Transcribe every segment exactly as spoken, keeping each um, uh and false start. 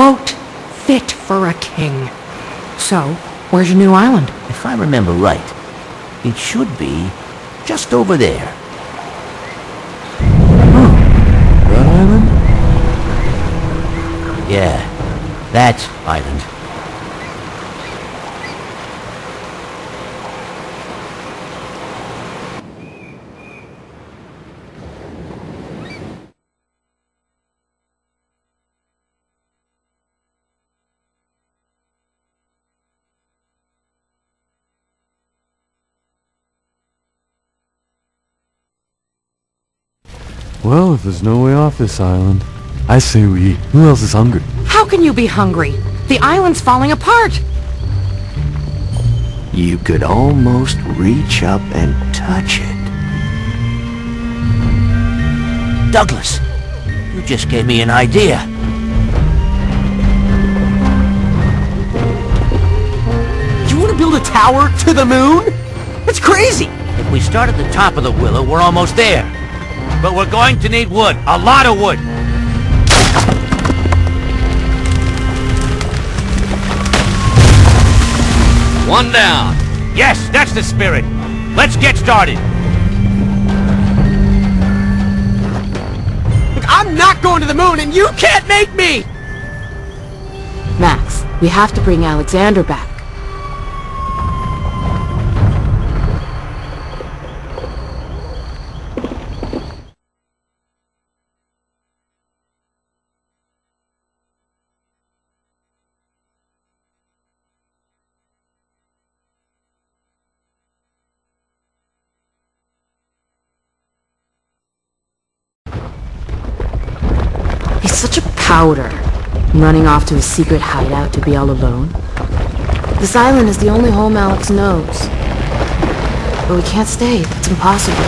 boat fit for a king. So, where's your new island? If I remember right, it should be just over there. Oh, that island? Yeah, that island. Well, if there's no way off this island, I say we eat. Who else is hungry? How can you be hungry? The island's falling apart! You could almost reach up and touch it. Douglas, you just gave me an idea. You want to build a tower to the moon? That's crazy! If we start at the top of the willow, we're almost there. But we're going to need wood. A lot of wood. One down. Yes, that's the spirit. Let's get started. Look, I'm not going to the moon and you can't make me! Max, we have to bring Alexander back. He's such a powder, running off to his secret hideout to be all alone. This island is the only home Alex knows. But we can't stay, that's impossible.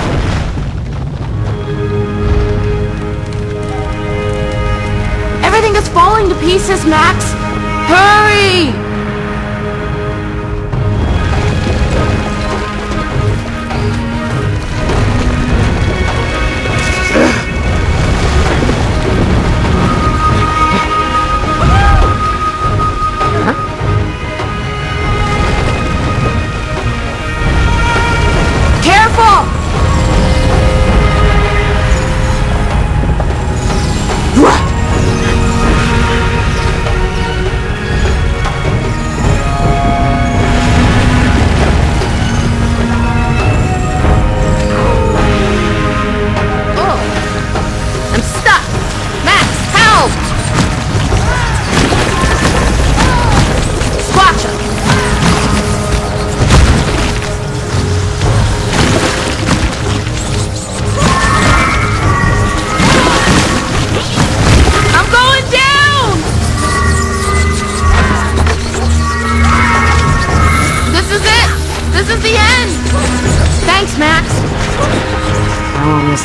Everything is falling to pieces, Max! Hurry!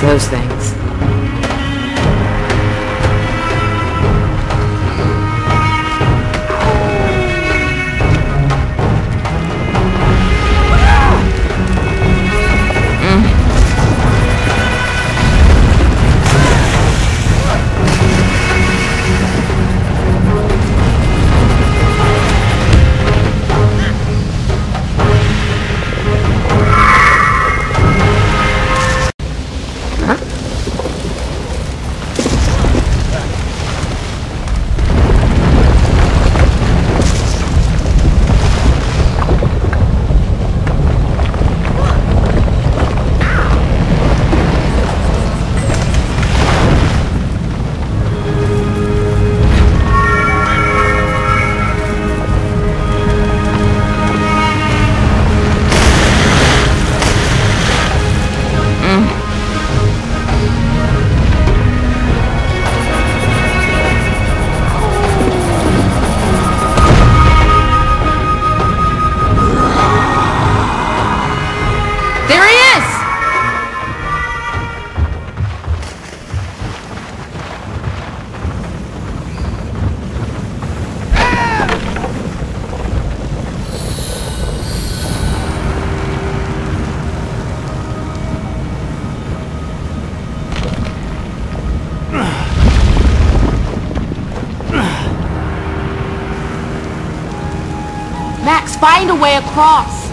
Those things. Huh? find a way across.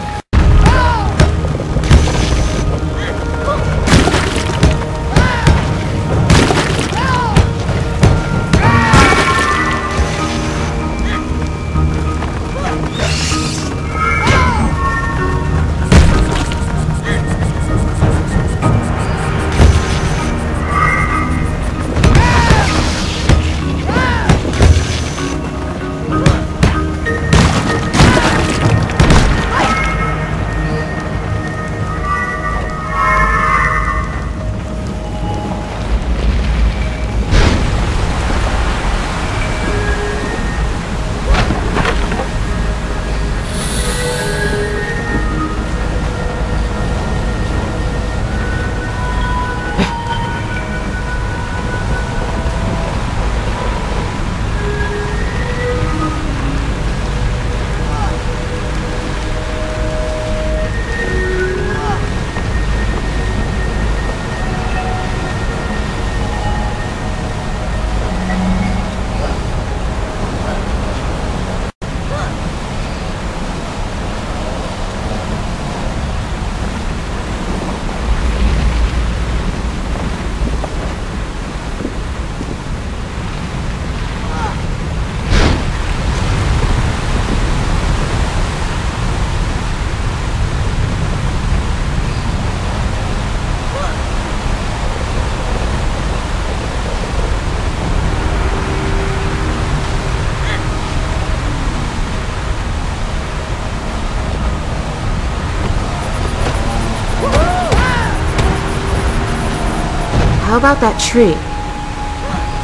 How about that tree?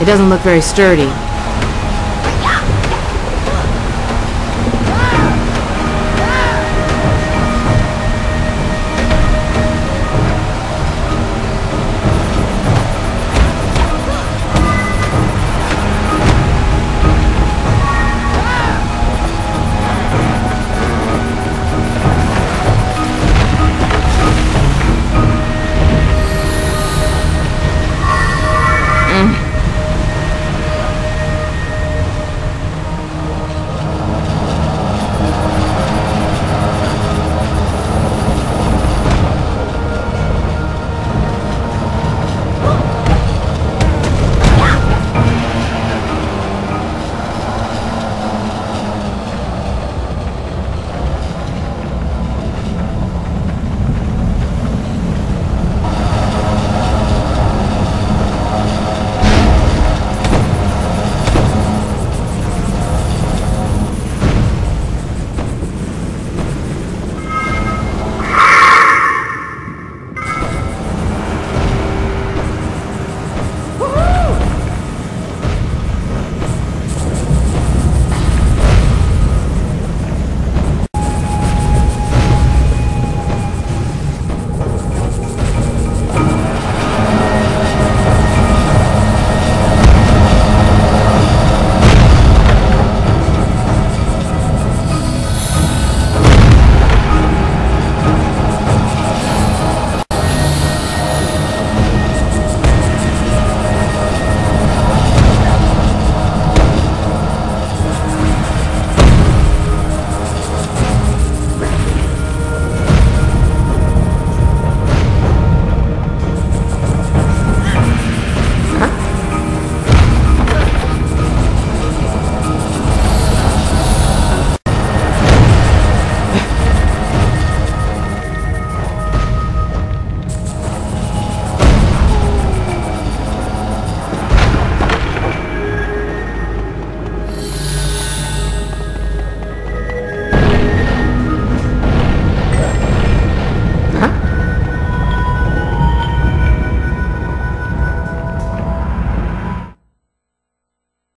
It doesn't look very sturdy.